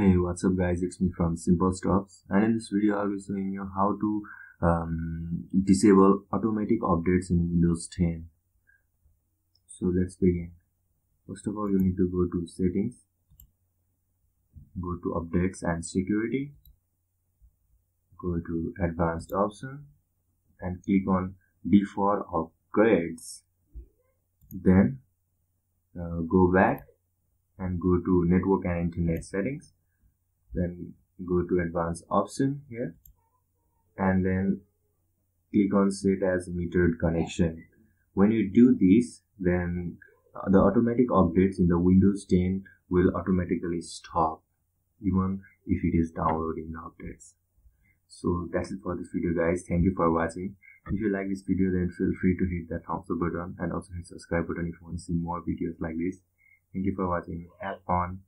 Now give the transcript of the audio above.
Hey, what's up guys, it's me from Simple Stuffs, and in this video I'll be showing you how to disable automatic updates in Windows 10. So let's begin. First of all, you need to go to settings, go to updates and security, go to advanced option and click on default upgrades. Then go back and go to network and internet settings. Then go to advanced option here and then click on set as metered connection. When you do this, then the automatic updates in the Windows 10 will automatically stop even if it is downloading the updates. So that's it for this video guys. Thank you for watching. If you like this video, then feel free to hit that thumbs up button and also hit subscribe button if you want to see more videos like this. Thank you for watching. Have fun.